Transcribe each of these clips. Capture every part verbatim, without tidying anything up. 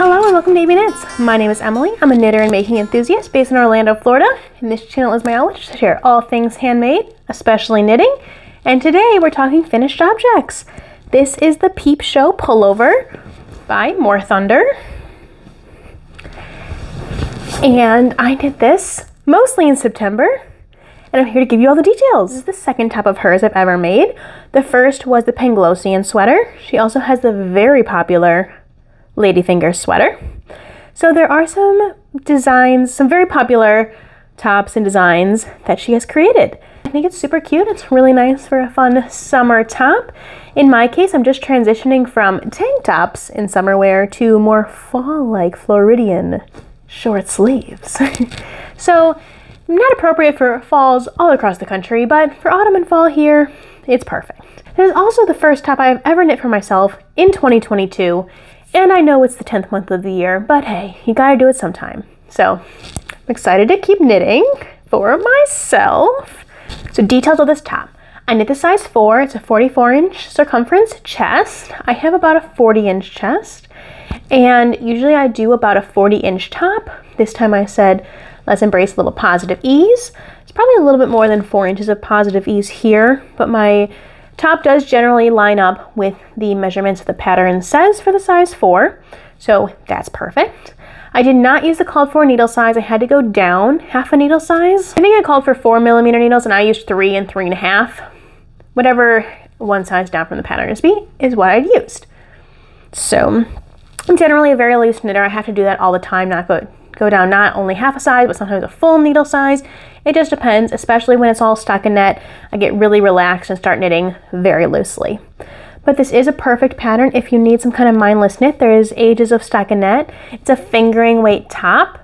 Hello and welcome to E B Knits. My name is Emily. I'm a knitter and making enthusiast based in Orlando, Florida, and this channel is my outlet to share all things handmade, especially knitting. And today we're talking finished objects. This is the Peep Show Pullover by Morthunder. And I did this mostly in September, and I'm here to give you all the details. This is the second top of hers I've ever made. The first was the Panglossian sweater. She also has the very popular Ladyfinger sweater. So there are some designs, some very popular tops and designs that she has created. I think it's super cute. It's really nice for a fun summer top. In my case, I'm just transitioning from tank tops in summer wear to more fall-like Floridian short sleeves. So not appropriate for falls all across the country, but for autumn and fall here, it's perfect. This is also the first top I've ever knit for myself in twenty twenty-two. And I know it's the tenth month of the year, but hey, you gotta do it sometime. So I'm excited to keep knitting for myself. So details of this top. I knit the size four, it's a forty-four inch circumference chest. I have about a forty inch chest, and usually I do about a forty inch top. This time I said, let's embrace a little positive ease. It's probably a little bit more than four inches of positive ease here, but my top does generally line up with the measurements the pattern says for the size four, so that's perfect. I did not use the called for needle size. I had to go down half a needle size. I think I called for four millimeter needles and I used three and three and a half. Whatever one size down from the pattern is be is what I'd used. So I'm generally a very loose knitter. I have to do that all the time, not go, go down not only half a size, but sometimes a full needle size. It just depends, especially when it's all stockinette. I get really relaxed and start knitting very loosely. But this is a perfect pattern if you need some kind of mindless knit. There is ages of stockinette. It's a fingering weight top.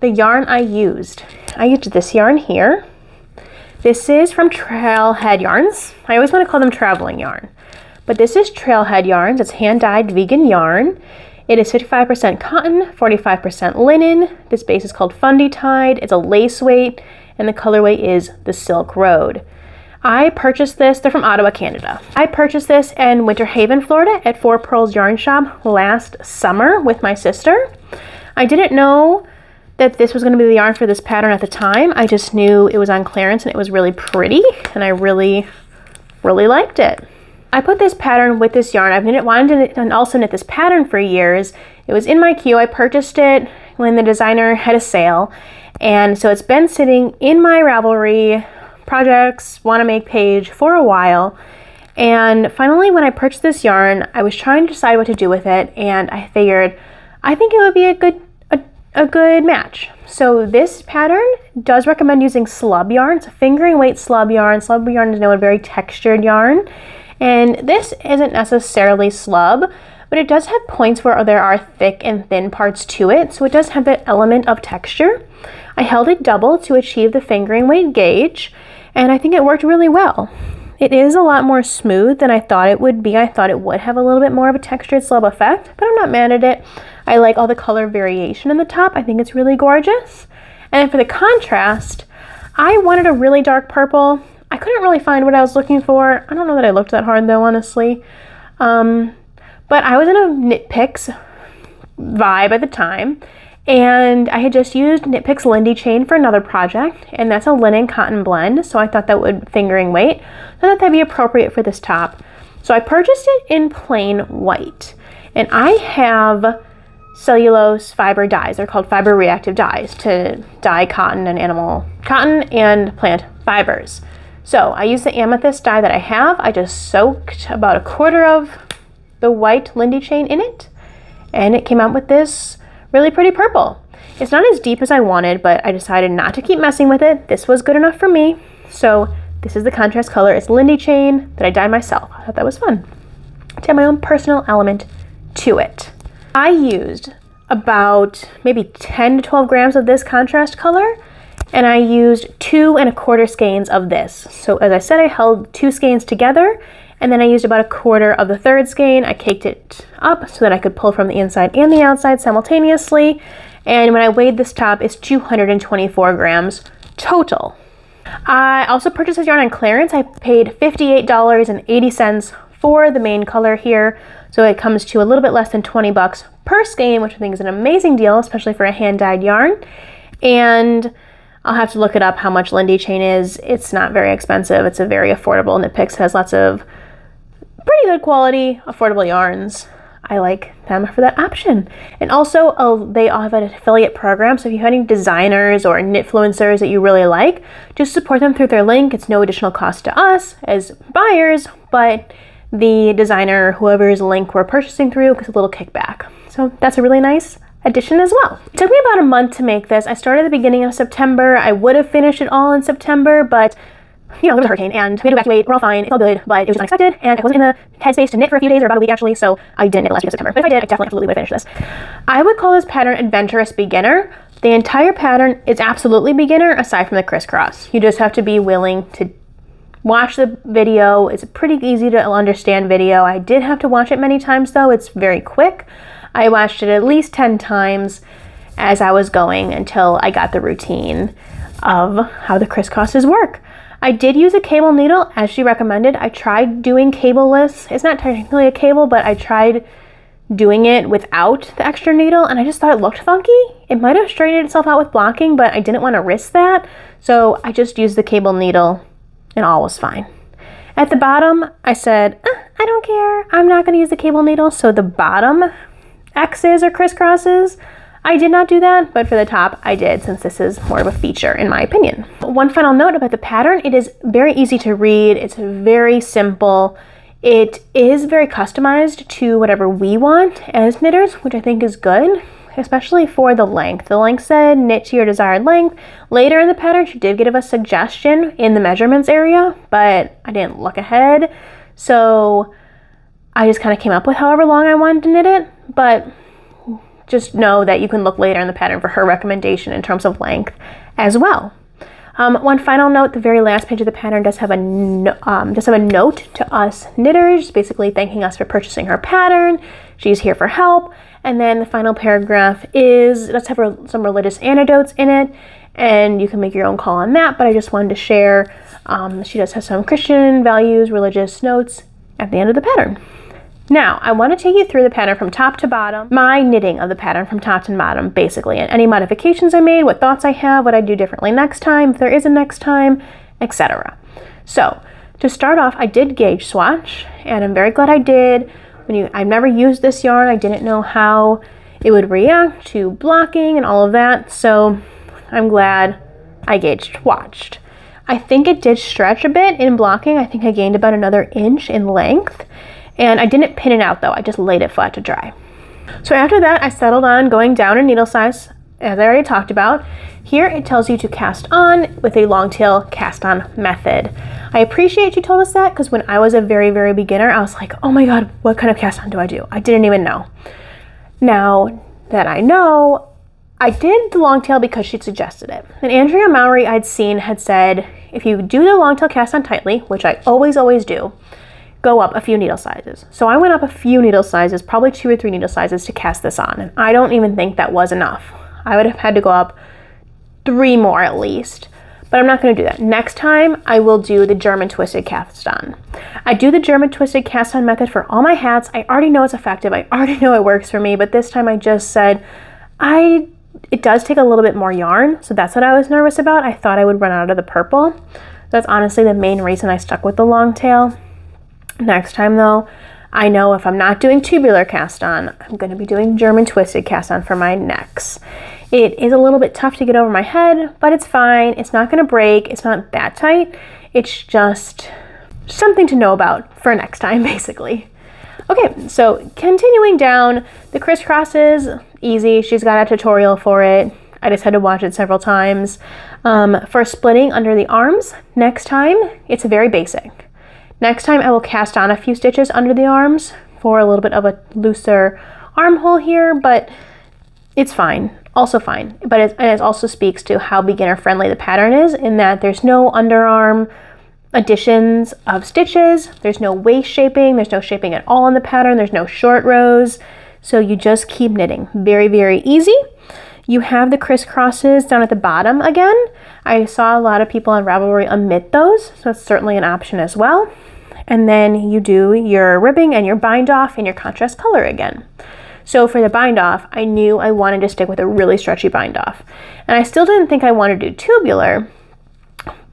The yarn I used, I used this yarn here. This is from Trailhead Yarns. I always want to call them traveling yarn, but this is Trailhead Yarns. It's hand-dyed vegan yarn. It is fifty-five percent cotton, forty-five percent linen. This base is called Fundy Tide. It's a lace weight, and the colorway is The Silk Road. I purchased this, they're from Ottawa, Canada. I purchased this in Winter Haven, Florida at Four Pearls Yarn Shop last summer with my sister. I didn't know that this was gonna be the yarn for this pattern at the time. I just knew it was on clearance and it was really pretty, and I really, really liked it. I put this pattern with this yarn. I've knit, wanted to knit, and also knit this pattern for years. It was in my queue. I purchased it when the designer had a sale. And so it's been sitting in my Ravelry projects, want to make page for a while. And finally, when I purchased this yarn, I was trying to decide what to do with it. And I figured, I think it would be a good, a, a good match. So this pattern does recommend using slub yarn. It's a fingering weight slub yarn. Slub yarn is known as very textured yarn. And this isn't necessarily slub, but it does have points where there are thick and thin parts to it. So it does have that element of texture. I held it double to achieve the fingering weight gauge, and I think it worked really well. It is a lot more smooth than I thought it would be. I thought it would have a little bit more of a textured slub effect, but I'm not mad at it. I like all the color variation in the top. I think it's really gorgeous. And for the contrast, I wanted a really dark purple. I couldn't really find what I was looking for. I don't know that I looked that hard though, honestly. Um, but I was in a Knit Picks vibe at the time, and I had just used Knit Picks Lindy Chain for another project, and that's a linen cotton blend, so I thought that would fingering weight. I thought that'd be appropriate for this top. So I purchased it in plain white, and I have cellulose fiber dyes. They're called fiber reactive dyes to dye cotton and animal cotton and plant fibers. So I use the amethyst dye that I have. I just soaked about a quarter of the white Lindy Chain in it, and it came out with this really pretty purple. It's not as deep as I wanted, but I decided not to keep messing with it. This was good enough for me. So this is the contrast color. It's Lindy Chain that I dyed myself. I thought that was fun to have my own personal element to it. I used about maybe ten to twelve grams of this contrast color, and I used two and a quarter skeins of this. So as I said, I held two skeins together, and then I used about a quarter of the third skein. I caked it up so that I could pull from the inside and the outside simultaneously. And when I weighed this top, it's two hundred twenty-four grams total. I also purchased this yarn on clearance. I paid fifty-eight dollars and eighty cents for the main color here. So it comes to a little bit less than twenty bucks per skein, which I think is an amazing deal, especially for a hand-dyed yarn. And I'll have to look it up how much Lindy Chain is. It's not very expensive. It's a very affordable. Knit Picks has lots of pretty good quality, affordable yarns. I like them for that option. And also, uh, they all have an affiliate program, so if you have any designers or knitfluencers that you really like, just support them through their link. It's no additional cost to us as buyers, but the designer, whoever's link we're purchasing through, gets a little kickback. So that's a really nice addition as well. It took me about a month to make this. I started at the beginning of September. I would have finished it all in September, but you know, there was a hurricane and we had to evacuate. We're all fine, it's all good, but it was unexpected and I wasn't in the headspace to knit for a few days, or about a week actually, so I didn't knit last week of September. But if I did, I definitely absolutely would have finished this. I would call this pattern adventurous beginner. The entire pattern is absolutely beginner aside from the crisscross. You just have to be willing to watch the video. It's a pretty easy to understand video. I did have to watch it many times though. It's very quick. I watched it at least ten times as I was going until I got the routine of how the crisscrosses work. I did use a cable needle as she recommended. I tried doing cableless. It's not technically a cable, but I tried doing it without the extra needle and I just thought it looked funky. It might have straightened itself out with blocking, but I didn't want to risk that. So I just used the cable needle and all was fine. At the bottom, I said, eh, I don't care. I'm not gonna use the cable needle. So the bottom X's or crisscrosses, I did not do that, but for the top I did, since this is more of a feature in my opinion. One final note about the pattern, it is very easy to read, it's very simple, it is very customized to whatever we want as knitters, which I think is good, especially for the length. The length said knit to your desired length. Later in the pattern she did give us a suggestion in the measurements area, but I didn't look ahead, so I just kind of came up with however long I wanted to knit it, but just know that you can look later in the pattern for her recommendation in terms of length as well. Um, one final note, the very last page of the pattern does have a, no, um, does have a note to us knitters, basically thanking us for purchasing her pattern. She's here for help. And then the final paragraph is, let's have re some religious anecdotes in it, and you can make your own call on that, but I just wanted to share, um, she does have some Christian values, religious notes at the end of the pattern. Now, I want to take you through the pattern from top to bottom, my knitting of the pattern from top to bottom, basically, and any modifications I made, what thoughts I have, what I do differently next time, if there is a next time, et cetera. So, to start off, I did gauge swatch, and I'm very glad I did. When you, I've never used this yarn, I didn't know how it would react to blocking and all of that, so I'm glad I gauge swatched. I think it did stretch a bit in blocking. I think I gained about another inch in length. And I didn't pin it out though, I just laid it flat to dry. So after that, I settled on going down in needle size, as I already talked about. Here it tells you to cast on with a long tail cast on method. I appreciate you told us that, because when I was a very, very beginner, I was like, oh my God, what kind of cast on do I do? I didn't even know. Now that I know, I did the long tail because she suggested it. And Andrea Mowry I'd seen had said, if you do the long tail cast on tightly, which I always, always do, go up a few needle sizes. So I went up a few needle sizes, probably two or three needle sizes to cast this on. And I don't even think that was enough. I would have had to go up three more at least, but I'm not gonna do that. Next time I will do the German twisted cast on. I do the German twisted cast on method for all my hats. I already know it's effective. I already know it works for me, but this time I just said, I, it does take a little bit more yarn. So that's what I was nervous about. I thought I would run out of the purple. That's honestly the main reason I stuck with the long tail. Next time though, I know if I'm not doing tubular cast on, I'm going to be doing German twisted cast on for my necks. It is a little bit tough to get over my head, but it's fine. It's not going to break. It's not that tight. It's just something to know about for next time, basically. Okay, so continuing down, the crisscrosses, easy. She's got a tutorial for it. I just had to watch it several times. Um, for splitting under the arms, next time, it's very basic. Next time I will cast on a few stitches under the arms for a little bit of a looser armhole here, but it's fine, also fine. But it, and it also speaks to how beginner friendly the pattern is, in that there's no underarm additions of stitches, there's no waist shaping, there's no shaping at all in the pattern, there's no short rows. So you just keep knitting, very, very easy. You have the crisscrosses down at the bottom again. I saw a lot of people on Ravelry omit those, so it's certainly an option as well. and then you do your ribbing and your bind off and your contrast color again. So for the bind off, I knew I wanted to stick with a really stretchy bind off, and I still didn't think I wanted to do tubular,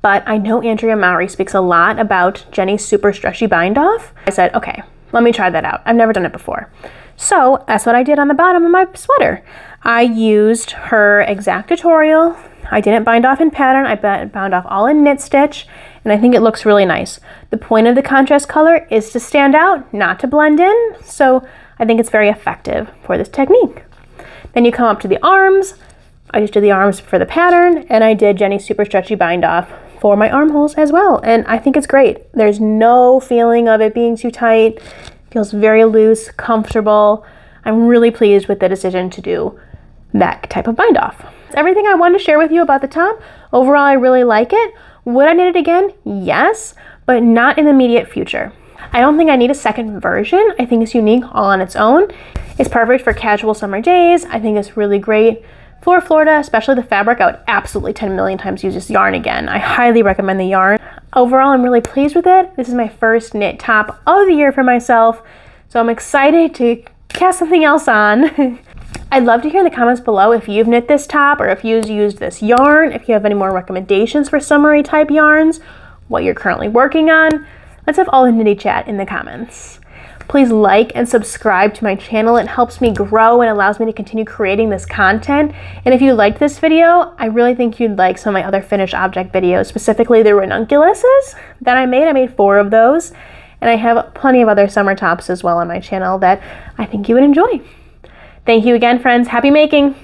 but I know Andrea Mowry speaks a lot about Jenny's Super Stretchy Bind Off. I said, okay, let me try that out. I've never done it before. So that's what I did on the bottom of my sweater. I used her exact tutorial. I didn't bind off in pattern. I bound off all in knit stitch, and I think it looks really nice. The point of the contrast color is to stand out, not to blend in. So I think it's very effective for this technique. Then you come up to the arms. I just did the arms for the pattern, and I did Jenny's Super Stretchy Bind Off for my armholes as well. And I think it's great. There's no feeling of it being too tight. It feels very loose, comfortable. I'm really pleased with the decision to do that type of bind off. That's everything I wanted to share with you about the top. Overall, I really like it. Would I knit it again? Yes, but not in the immediate future. I don't think I need a second version. I think it's unique all on its own. It's perfect for casual summer days. I think it's really great for Florida, especially the fabric. I would absolutely ten million times use this yarn again. I highly recommend the yarn. Overall, I'm really pleased with it. This is my first knit top of the year for myself, so I'm excited to cast something else on. I'd love to hear in the comments below if you've knit this top, or if you've used this yarn, if you have any more recommendations for summery type yarns, what you're currently working on. Let's have all the nitty chat in the comments. Please like and subscribe to my channel. It helps me grow and allows me to continue creating this content. And if you liked this video, I really think you'd like some of my other finished object videos, specifically the ranunculuses that I made. I made four of those, and I have plenty of other summer tops as well on my channel that I think you would enjoy. Thank you again, friends. Happy making!